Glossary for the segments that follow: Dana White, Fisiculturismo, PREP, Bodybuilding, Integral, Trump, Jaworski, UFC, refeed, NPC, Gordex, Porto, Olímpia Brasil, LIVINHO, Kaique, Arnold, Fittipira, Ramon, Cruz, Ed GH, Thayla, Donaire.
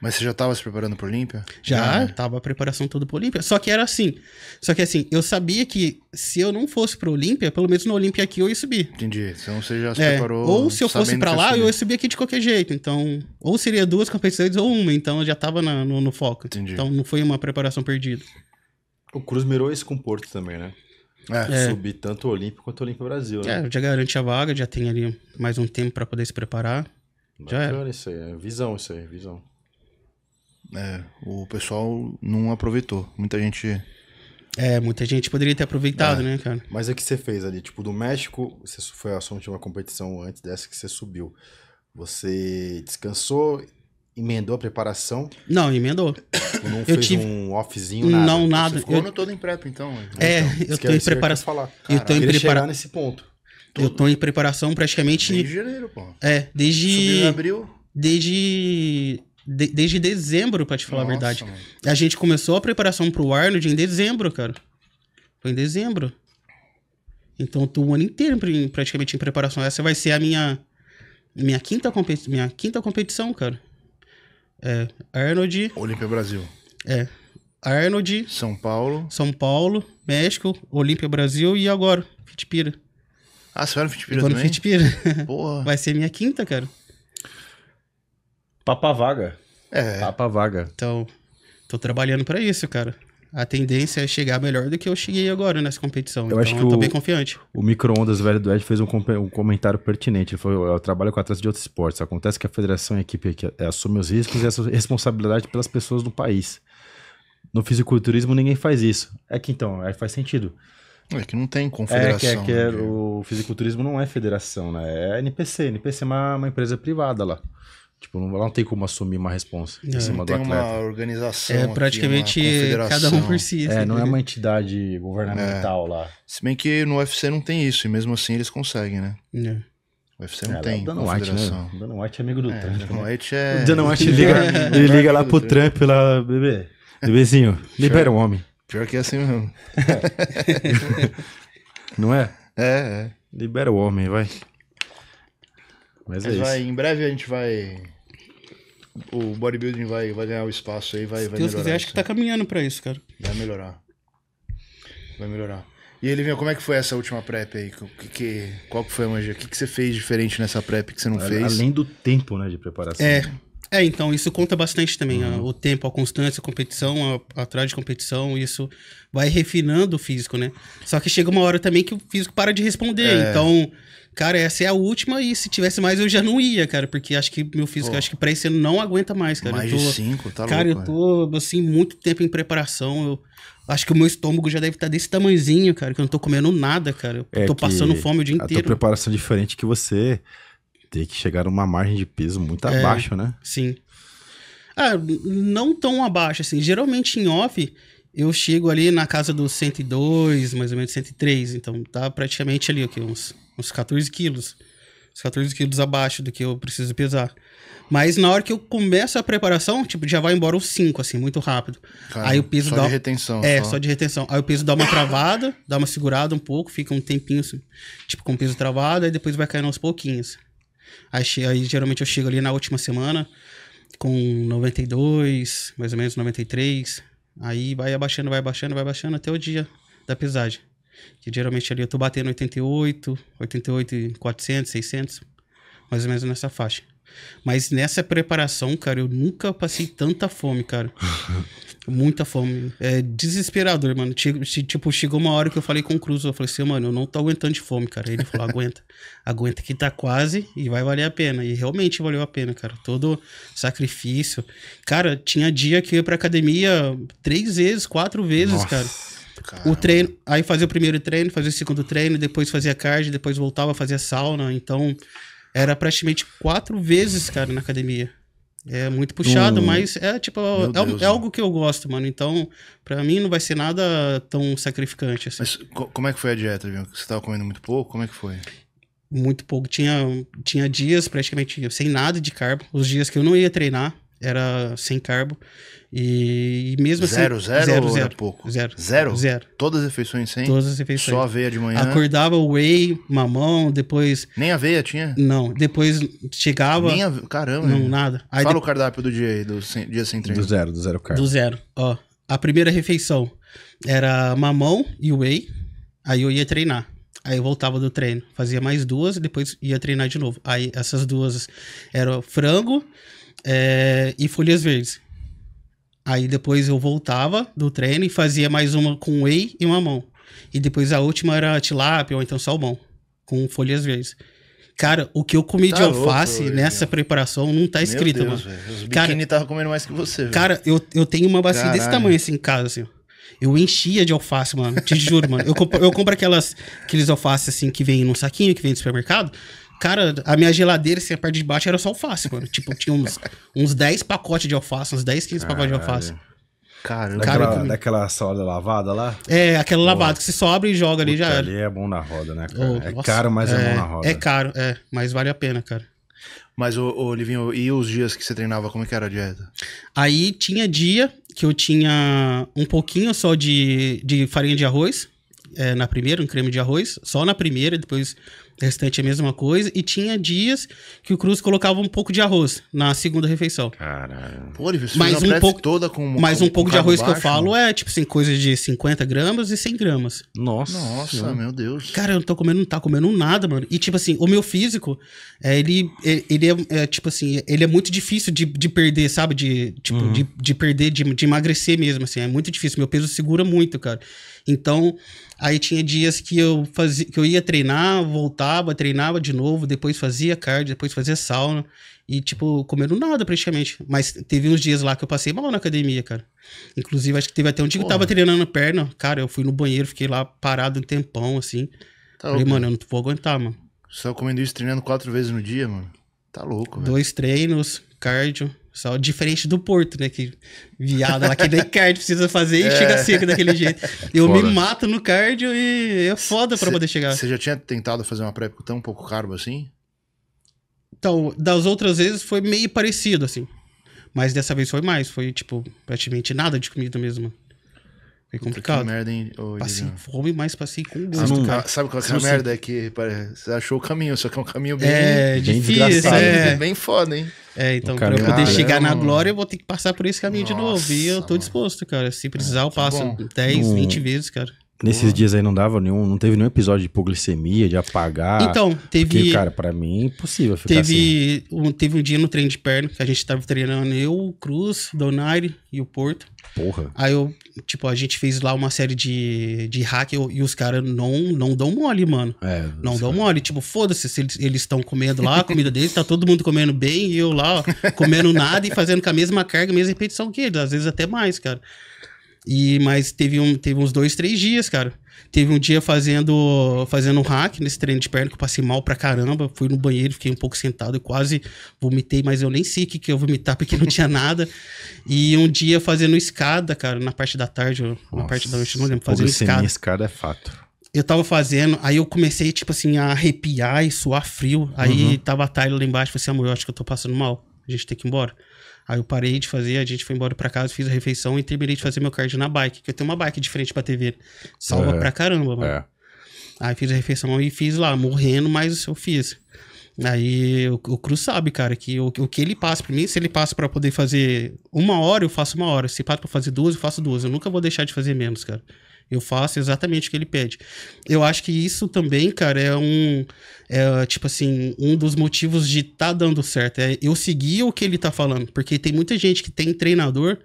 Mas você já tava se preparando pro Olímpia? Já, tava a preparação toda pro Olímpia. Só que era assim. Só que assim, eu sabia que se eu não fosse pro Olímpia, pelo menos no Olímpia aqui eu ia subir. Entendi. Então você já se preparou. Ou se eu fosse pra lá, eu ia subir aqui de qualquer jeito. Então, ou seria duas competições ou uma. Então eu já tava no foco. Entendi. Então não foi uma preparação perdida. O Cruz mirou esse com o Porto também, né? Subir tanto o Olímpia quanto o Olímpia Brasil, né? Já garante a vaga, já tem ali mais um tempo pra poder se preparar. Bacana isso aí, é visão isso aí, visão. O pessoal não aproveitou. Muita gente... muita gente poderia ter aproveitado, né, cara? Mas é que você fez ali, tipo, do México, você foi a sua última competição antes dessa que você subiu. Você descansou, emendou a preparação? Não, emendou. Não fez um offzinho, nada? Não, nada. Você ficou ano todo em prep, então. Eu tô em preparação. Eu tô em preparação nesse ponto. Todo. Eu tô em preparação praticamente... Desde janeiro, pô. Desde... Subiu em abril? Desde dezembro, pra te falar a verdade. Mano. A gente começou a preparação pro Arnold em dezembro, cara. Foi em dezembro. Então, eu tô o ano inteiro praticamente em preparação. Essa vai ser a minha quinta competição, cara. Arnold... Olímpia Brasil. Arnold... São Paulo, México, Olímpia Brasil e agora, Fittipira. Ah, você vai no Fittipira também? Fittipira. Porra. Vai ser minha quinta, cara. Papa vaga. Papa vaga. Então, tô trabalhando pra isso, cara. A tendência é chegar melhor do que eu cheguei agora nessa competição. Eu tô bem confiante. O micro-ondas velho do Ed fez um comentário pertinente. Ele falou, eu trabalho com atletas de outros esportes. Acontece que a federação e a equipe assumem os riscos e a responsabilidade pelas pessoas do país. No fisiculturismo ninguém faz isso. Aí faz sentido. É que não tem confederação. O fisiculturismo não é federação, né? É NPC. NPC é uma empresa privada lá. Tipo, não tem como assumir uma responsa em cima do atleta. Não tem uma organização aqui, praticamente cada um por si. Não é uma entidade governamental lá. Se bem que no UFC não tem isso, e mesmo assim eles conseguem, né? O UFC não tem confederação. O Dana White é amigo do Trump. O Dana White liga lá pro Trump, lá, bebê. Bebezinho, libera o homem. Pior que é assim mesmo. Não é? Libera o homem, vai. Mas vai, em breve a gente vai... O bodybuilding vai ganhar o espaço aí, vai melhorar. Se Deus quiser, acho que tá caminhando pra isso, cara. Vai melhorar. E Elivinho, como é que foi essa última prep aí? Qual que foi a magia? O que você fez diferente nessa prep que você não fez? Além do tempo, né, de preparação. Então, isso conta bastante também. O tempo, a constância, a competição, atrás de competição, isso vai refinando o físico, né? Só que chega uma hora também que o físico para de responder. Então, cara, essa é a última e se tivesse mais eu já não ia, cara. Porque acho que meu físico, acho que pra esse ano não aguenta mais, cara. Mais de 5, tá louco. Cara, eu tô, assim, muito tempo em preparação. Eu acho que o meu estômago já deve estar desse tamanhozinho, cara. Que eu não tô comendo nada, cara. Eu tô passando fome o dia inteiro. A tua preparação é diferente que você... Tem que chegar a uma margem de peso muito abaixo, né? Sim. Não tão abaixo, assim. Geralmente em off, eu chego ali na casa dos 102, mais ou menos 103. Então, tá praticamente ali, aqui, uns 14 quilos. Uns 14 quilos abaixo do que eu preciso pesar. Mas na hora que eu começo a preparação, tipo, já vai embora os 5, assim, muito rápido. Cara, aí o peso só de retenção. Só de retenção. Aí o peso dá uma travada, dá uma segurada um pouco, fica um tempinho, assim, tipo, com o peso travado, aí depois vai caindo aos pouquinhos. Aí geralmente eu chego ali na última semana com 92, mais ou menos 93. Aí vai abaixando até o dia da pesagem. Que geralmente ali eu tô batendo 88,400, 600, mais ou menos nessa faixa. Mas nessa preparação, cara, eu nunca passei tanta fome, cara. Muita fome. É desesperador, mano. Tipo, chegou uma hora que eu falei com o Cruz. Eu falei assim, mano, eu não tô aguentando de fome, cara. Ele falou, aguenta. Aguenta que tá quase e vai valer a pena. E realmente valeu a pena, cara. Todo sacrifício. Cara, tinha dia que eu ia pra academia 3 vezes, 4 vezes, nossa, cara. Caramba. O treino, aí fazia o primeiro treino, fazia o segundo treino, depois fazia cardio, depois voltava, fazia sauna. Então... Era praticamente 4 vezes, cara, na academia. É muito puxado, mas é tipo... Deus, algo que eu gosto, mano. Então, pra mim não vai ser nada tão sacrificante, assim. Mas como é que foi a dieta, viu? Você tava comendo muito pouco? Como é que foi? Muito pouco. Tinha dias praticamente sem nada de carbo. Os dias que eu não ia treinar, era sem carbo. E mesmo assim... Zero, era pouco? Zero. Todas as refeições sem? Todas as refeições. Só aveia de manhã? Acordava whey, mamão, depois... Nem aveia tinha? Não, depois chegava... Nem aveia, caramba. Não, nada. Aí fala o cardápio do dia aí, dia sem treino. Do zero carbo. Do zero, ó. A primeira refeição era mamão e whey, aí eu ia treinar. Aí eu voltava do treino, fazia mais duas e depois ia treinar de novo. Aí essas duas eram frango e folhas verdes. Aí depois eu voltava do treino e fazia mais uma com whey e mamão. E depois a última era tilápia ou então salmão, com folhas verdes. Cara, o que eu comi de alface nessa preparação não tá escrito, mano. Os biquíni tava comendo mais que você, velho. Cara, eu tenho uma bacia desse tamanho assim em casa, assim, ó. Eu enchia de alface, mano. Te juro, mano. Eu compro aqueles alfaces, assim, que vem num saquinho, que vem do supermercado. Cara, a minha geladeira, assim, a parte de baixo era só alface, mano. Tipo, tinha uns 10 pacotes de alface, uns 10, 15 pacotes de alface. Caramba. Daquela salada lavada lá? É, aquela lavada que você sobra e joga ali, já era. Ali é bom na roda, né, cara? É caro, mas é bom na roda. É caro, mas vale a pena, cara. Mas, ô Livinho, e os dias que você treinava, como que era a dieta? Aí tinha dia que eu tinha um pouquinho só de farinha de arroz, na primeira, um creme de arroz, só na primeira, depois o restante é a mesma coisa. E tinha dias que o Cruz colocava um pouco de arroz na segunda refeição. Caralho. Pô, Livinho, mas um pouco toda com mais um pouco de arroz baixo, que eu falo, né? Tipo assim, coisa de 50 gramas e 100 gramas. Nossa, meu Deus. Cara, eu não tá comendo nada, mano. E tipo assim, o meu físico, tipo assim, ele é muito difícil de perder, sabe? De emagrecer mesmo, assim. É muito difícil. Meu peso segura muito, cara. Então, aí tinha dias que eu ia treinar, voltava, treinava de novo, depois fazia cardio, depois fazia sauna e, tipo, comendo nada praticamente. Mas teve uns dias lá que eu passei mal na academia, cara. Inclusive, acho que teve até um dia que eu tava treinando a perna. Cara, eu fui no banheiro, fiquei lá parado um tempão, assim. Falei, mano, eu não vou aguentar, mano. Só comendo isso, treinando 4 vezes no dia, mano. Tá louco, velho. 2 treinos, cardio. Só diferente do Porto, né? Que viada lá que nem cardio precisa fazer e chega seco daquele jeito. Eu me mato no cardio e é foda pra poder chegar. Você já tinha tentado fazer uma prep com tão pouco carbo assim? Então, das outras vezes foi meio parecido, assim. Mas dessa vez foi mais. Foi, tipo, praticamente nada de comida mesmo. Foi complicado. Que merda, hein? Passei fome, mas passei com gosto, cara. Sabe qual é a merda? É que você achou o caminho, só que é um caminho bem... bem difícil, é bem foda, hein? Então, pra eu poder chegar na glória, eu vou ter que passar por esse caminho de novo. E eu tô disposto, cara. Se precisar, eu passo 10, 20 vezes, cara. Nesses dias aí não teve nenhum episódio de hipoglicemia, de apagar. Então, teve... Porque, cara, pra mim é impossível ficar assim. Teve um dia no treino de perna, que a gente tava treinando eu, o Cruz, Donaire e o Porto. Porra. Aí eu, tipo, a gente fez lá uma série de hack e os caras não dão mole, mano. Não dão mole. Tipo, foda-se, se eles estão comendo lá, a comida deles, tá todo mundo comendo bem e eu lá, ó, comendo nada e fazendo com a mesma carga, a mesma repetição que eles. Às vezes até mais, cara. Mas teve uns 2, 3 dias, cara. Teve um dia fazendo um hack nesse treino de perna que eu passei mal pra caramba. Fui no banheiro, fiquei um pouco sentado e quase vomitei, mas eu nem sei o que eu vomitar porque não tinha nada. E um dia fazendo escada, cara, na parte da tarde, na parte da noite, não lembro. Fazendo escada é fato. Eu tava fazendo, aí eu comecei, tipo assim, a arrepiar e suar frio. Aí tava a Thayla lá embaixo, falei assim, amor, eu acho que eu tô passando mal. A gente tem que ir embora. Aí eu parei de fazer, a gente foi embora pra casa, fiz a refeição e terminei de fazer meu cardio na bike. Que eu tenho uma bike de frente pra TV. Salva pra caramba, mano. Aí fiz a refeição e fiz lá, morrendo, mas eu fiz. Aí o Cruz sabe, cara, que o que ele passa pra mim, se ele passa pra poder fazer 1 hora, eu faço 1 hora. Se passa pra fazer 2, eu faço 2. Eu nunca vou deixar de fazer menos, cara. Eu faço exatamente o que ele pede. Eu acho que isso também, cara, tipo assim, um dos motivos de tá dando certo. É eu seguir o que ele tá falando. Porque tem muita gente que tem treinador,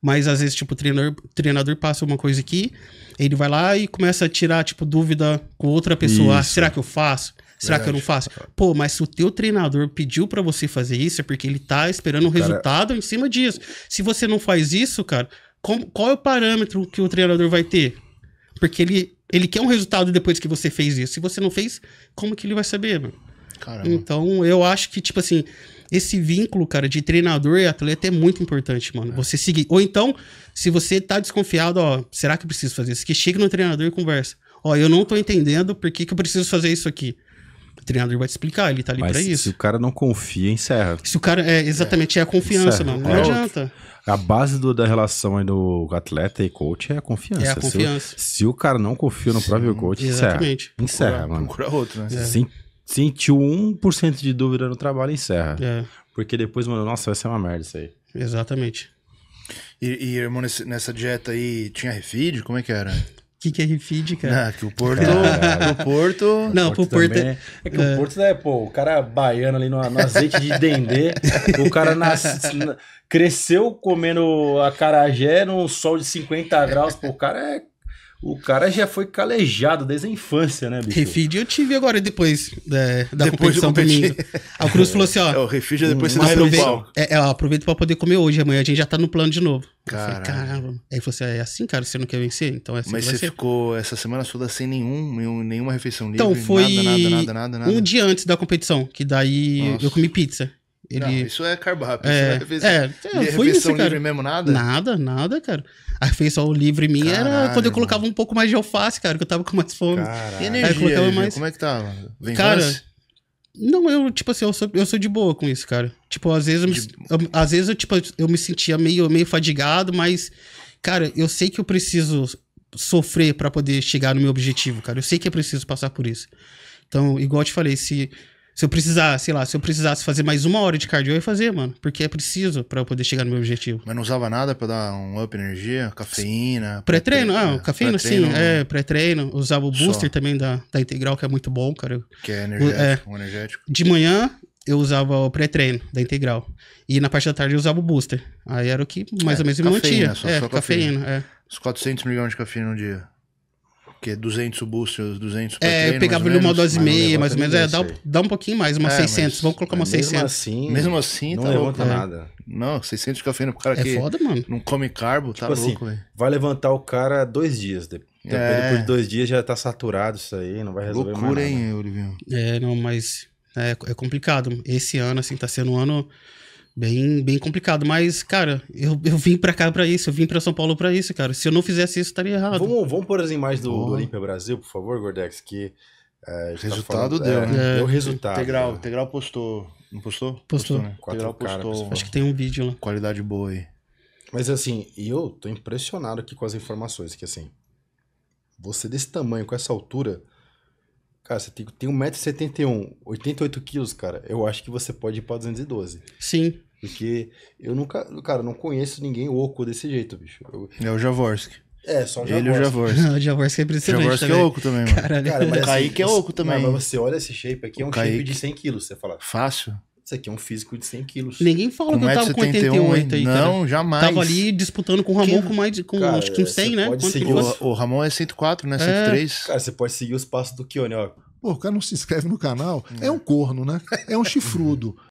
mas às vezes, tipo, o treinador passa uma coisa aqui, ele vai lá e começa a tirar, tipo, dúvida com outra pessoa. Ah, será que eu faço? Será que eu não faço? Pô, mas se o teu treinador pediu pra você fazer isso, é porque ele tá esperando um resultado em cima disso. Se você não faz isso, cara, qual é o parâmetro que o treinador vai ter? Porque ele quer um resultado depois que você fez isso. Se você não fez, como que ele vai saber, mano? Caramba. Então, eu acho que, tipo assim, esse vínculo, cara, de treinador e atleta é muito importante, mano. Você seguir. Ou então, se você tá desconfiado, ó, será que eu preciso fazer isso aqui? Chega no treinador e conversa. Ó, eu não tô entendendo por que eu preciso fazer isso aqui. O treinador vai te explicar, ele tá ali pra isso. Se o cara não confia, encerra. Se o cara, exatamente, é a confiança, encerra, mano. Não adianta. A base da relação aí do atleta e coach é a confiança. É a confiança. Se o cara não confia no próprio coach, exatamente. Encerra, mano. Procura outro, né? Sentiu 1% de dúvida no trabalho, encerra. É. Porque depois, mano, nossa, vai ser uma merda isso aí. Exatamente. E irmão, nessa dieta aí, tinha refeed? Como é que era? O que é refeed, cara? Não, que o Porto... o Porto... Não, o Porto também, é que o Porto, né, pô, o cara baiano ali no azeite de dendê, o cara cresceu comendo acarajé num sol de 50 graus, pô, o cara já foi calejado desde a infância, né, bicho? Refeed eu tive agora depois da competição domingo. A Cruz falou assim, ó... o refeed depois você dá no palco. Aproveita pra poder comer hoje, amanhã a gente já tá no plano de novo. Caramba. Eu falei, caramba. Aí ele falou assim, é assim, cara, você não quer vencer? Então é assim. Mas você ficou essa semana toda sem nenhuma refeição livre? Então foi nada. Um dia antes da competição, que daí eu comi pizza. Não, isso é carboidrato. Foi isso, cara. Refeição livre mesmo, nada? Nada, cara. A refeição livre minha era quando eu colocava um pouco mais de alface, cara, que eu tava com mais fome. Caralho. Energia, como é que tá? Cara, não, eu, tipo assim, eu sou de boa com isso, cara. Tipo, às vezes eu me sentia meio fadigado, mas, cara, eu sei que eu preciso sofrer pra poder chegar no meu objetivo, cara. Eu sei que eu preciso passar por isso. Então, igual eu te falei, se eu precisasse fazer mais uma hora de cardio, eu ia fazer, mano. Porque é preciso pra eu poder chegar no meu objetivo. Mas não usava nada pra dar um up energia? Cafeína? Pré-treino? Cafeína, sim. Pré-treino. Usava o booster também da Integral, que é muito bom, cara. Que é energético. De manhã, eu usava o pré-treino da Integral. E na parte da tarde, eu usava o booster. Aí era o que mais ou menos me mantinha. Só cafeína. Os 400 miligramas de cafeína no dia. Que é 200 o booster, 200 o pré-treino, eu pegava ali uma dose e meia, mais ou menos. Dá um pouquinho mais, umas 600. Vamos colocar umas 600. Mesmo assim, não tá levanta nada. Não, 600 de cafeína pro cara que foda, mano. Não come carbo, tipo tá assim, louco, velho. Vai levantar o cara 2 dias. Depois de 2 dias já tá saturado isso aí, não vai resolver mais nada. Loucura, hein, Olivinho? Não, mas é complicado. Esse ano, assim, tá sendo um ano bem complicado, mas, cara, eu vim pra cá pra isso, eu vim pra São Paulo pra isso, cara. Se eu não fizesse isso, estaria errado. Vamos pôr as imagens do Olímpia Brasil, por favor, Gordex, que... resultado tá falando, deu resultado. Integral postou, não postou? Postou, né? Integral postou. Acho que tem um vídeo lá. Qualidade boa aí. Mas, assim, eu tô impressionado aqui com as informações, que, assim, você desse tamanho, com essa altura... Cara, você tem 1,71 m, 88 quilos, cara. Eu acho que você pode ir pra 212. Sim. Porque eu nunca... Cara, não conheço ninguém oco desse jeito, bicho. É o Jaworski. Só o Jaworski. Ele e o Jaworski. O Jaworski é impressionante. O Jaworski é oco também, mano. Cara, mas, o Kaique é oco também. Mas você olha esse shape aqui, é um shape de 100 quilos, você fala. Fácil. Isso aqui é um físico de 100 quilos. Ninguém fala que eu tava com 88 aí, cara. Não, jamais. Tava ali disputando com o Ramon acho que 100, né? O Ramon é 104, né? 103. Cara, você pode seguir os passos do Kione, ó. Pô, o cara não se inscreve no canal. É um corno, né? É um chifrudo.